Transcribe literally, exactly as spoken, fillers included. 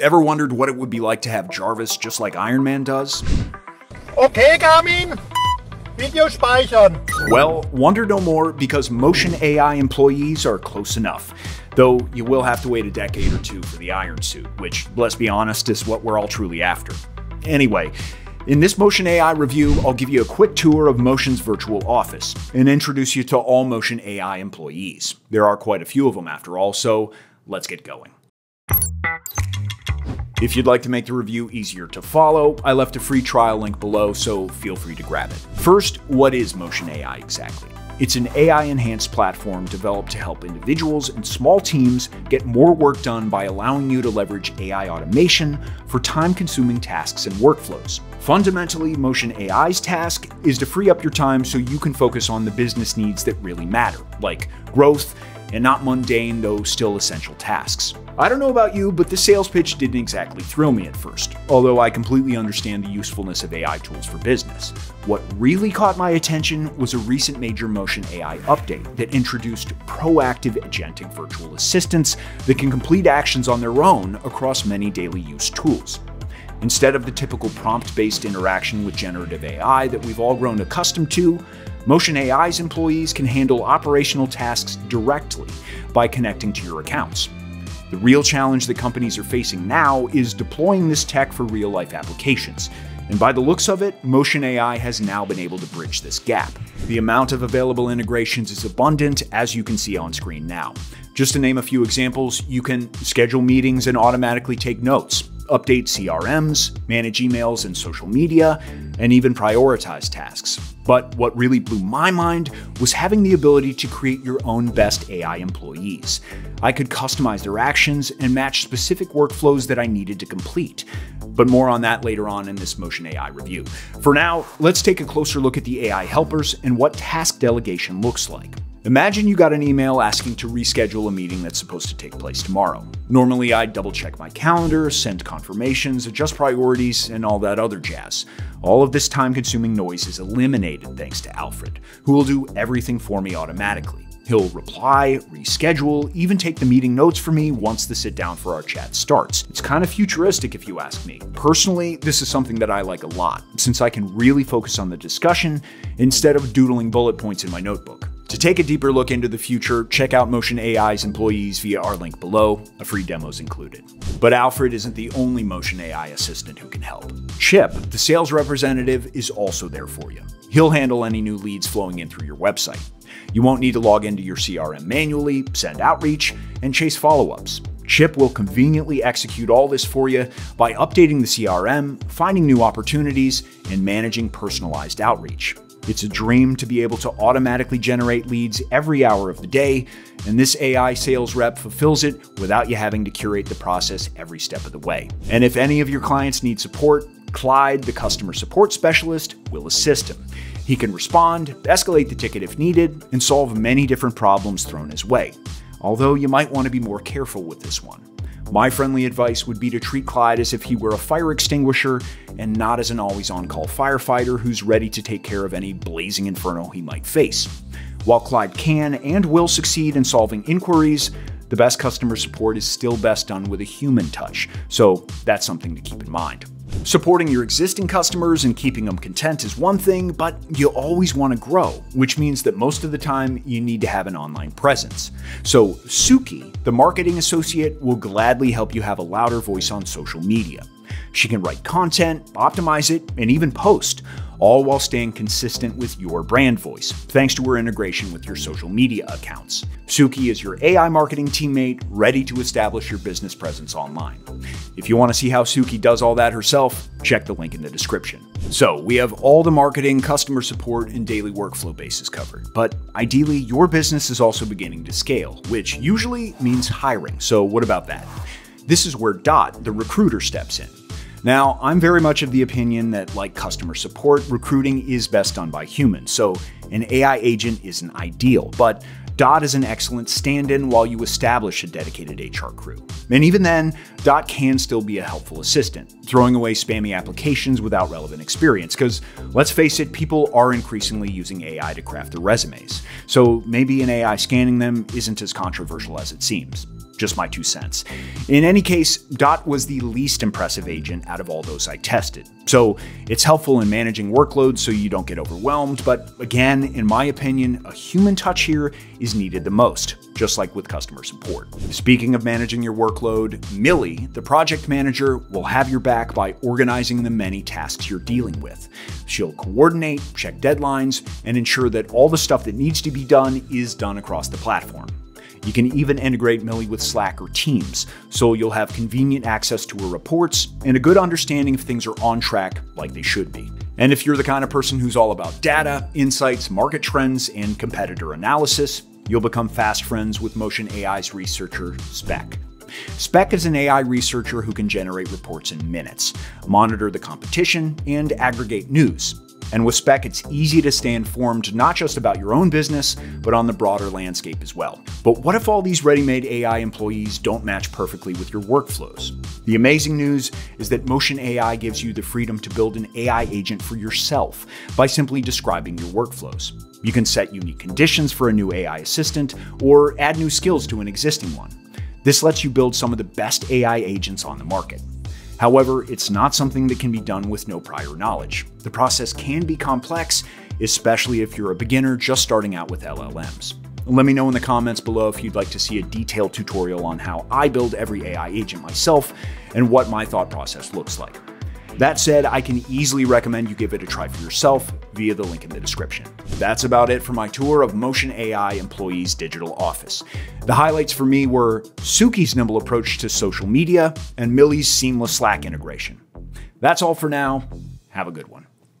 Ever wondered what it would be like to have Jarvis just like Iron Man does? Okay, Garmin! Video speichern! Well, wonder no more, because Motion A I employees are close enough. Though you will have to wait a decade or two for the iron suit, which, let's be honest, is what we're all truly after. Anyway, in this Motion A I review, I'll give you a quick tour of Motion's virtual office and introduce you to all Motion A I employees. There are quite a few of them after all, so let's get going. If you'd like to make the review easier to follow, I left a free trial link below, so feel free to grab it. First, what is Motion A I exactly? It's an A I-enhanced platform developed to help individuals and small teams get more work done by allowing you to leverage A I automation for time-consuming tasks and workflows. Fundamentally, Motion A I's task is to free up your time so you can focus on the business needs that really matter, like growth and not mundane, though still essential tasks. I don't know about you, but this sales pitch didn't exactly thrill me at first, although I completely understand the usefulness of A I tools for business. What really caught my attention was a recent major Motion A I update that introduced proactive agentic virtual assistants that can complete actions on their own across many daily use tools. Instead of the typical prompt-based interaction with generative A I that we've all grown accustomed to, Motion A I's employees can handle operational tasks directly by connecting to your accounts. The real challenge that companies are facing now is deploying this tech for real-life applications. And by the looks of it, Motion A I has now been able to bridge this gap. The amount of available integrations is abundant, as you can see on screen now. Just to name a few examples, you can schedule meetings and automatically take notes, update C R Ms, manage emails and social media, and even prioritize tasks. But what really blew my mind was having the ability to create your own best A I employees. I could customize their actions and match specific workflows that I needed to complete. But more on that later on in this Motion A I review. For now, let's take a closer look at the A I helpers and what task delegation looks like. Imagine you got an email asking to reschedule a meeting that's supposed to take place tomorrow. Normally, I'd double-check my calendar, send confirmations, adjust priorities, and all that other jazz. All of this time-consuming noise is eliminated thanks to Alfred, who will do everything for me automatically. He'll reply, reschedule, even take the meeting notes for me once the sit-down for our chat starts. It's kind of futuristic if you ask me. Personally, this is something that I like a lot, since I can really focus on the discussion instead of doodling bullet points in my notebook. To take a deeper look into the future, check out Motion A I's employees via our link below. A free demo's included. But Alfred isn't the only Motion A I assistant who can help. Chip, the sales representative, is also there for you. He'll handle any new leads flowing in through your website. You won't need to log into your C R M manually, send outreach, and chase follow-ups. Chip will conveniently execute all this for you by updating the C R M, finding new opportunities, and managing personalized outreach. It's a dream to be able to automatically generate leads every hour of the day, and this A I sales rep fulfills it without you having to curate the process every step of the way. And if any of your clients need support, Clyde, the customer support specialist, will assist him. He can respond, escalate the ticket if needed, and solve many different problems thrown his way. Although you might want to be more careful with this one. My friendly advice would be to treat Clyde as if he were a fire extinguisher and not as an always-on-call firefighter who's ready to take care of any blazing inferno he might face. While Clyde can and will succeed in solving inquiries, the best customer support is still best done with a human touch, so that's something to keep in mind. Supporting your existing customers and keeping them content is one thing, but you always want to grow, which means that most of the time you need to have an online presence. So Suki, the marketing associate, will gladly help you have a louder voice on social media. She can write content, optimize it, and even post, all while staying consistent with your brand voice, thanks to her integration with your social media accounts. Suki is your A I marketing teammate, ready to establish your business presence online. If you want to see how Suki does all that herself, check the link in the description. So we have all the marketing, customer support, and daily workflow bases covered, but ideally your business is also beginning to scale, which usually means hiring. So what about that? This is where Dot, the recruiter, steps in. Now, I'm very much of the opinion that, like customer support, recruiting is best done by humans, so an A I agent isn't ideal, but Dot is an excellent stand-in while you establish a dedicated H R crew. And even then, Dot can still be a helpful assistant, throwing away spammy applications without relevant experience, because let's face it, people are increasingly using A I to craft their resumes, so maybe an A I scanning them isn't as controversial as it seems. just my two cents. In any case, Dot was the least impressive agent out of all those I tested. So it's helpful in managing workloads so you don't get overwhelmed, but again, in my opinion, a human touch here is needed the most, just like with customer support. Speaking of managing your workload, Millie, the project manager, will have your back by organizing the many tasks you're dealing with. She'll coordinate, check deadlines, and ensure that all the stuff that needs to be done is done across the platform. You can even integrate Millie with Slack or Teams, so you'll have convenient access to her reports and a good understanding if things are on track like they should be. And if you're the kind of person who's all about data, insights, market trends, and competitor analysis, you'll become fast friends with Motion A I's researcher, Spec. Spec is an A I researcher who can generate reports in minutes, monitor the competition, and aggregate news. And with Spec, it's easy to stay informed not just about your own business, but on the broader landscape as well. But what if all these ready-made A I employees don't match perfectly with your workflows? The amazing news is that Motion A I gives you the freedom to build an A I agent for yourself by simply describing your workflows. You can set unique conditions for a new A I assistant or add new skills to an existing one. This lets you build some of the best A I agents on the market. However, it's not something that can be done with no prior knowledge. The process can be complex, especially if you're a beginner just starting out with L L Ms. Let me know in the comments below if you'd like to see a detailed tutorial on how I build every A I agent myself and what my thought process looks like. That said, I can easily recommend you give it a try for yourself via the link in the description. That's about it for my tour of Motion A I employees' digital office. The highlights for me were Suki's nimble approach to social media and Millie's seamless Slack integration. That's all for now. Have a good one.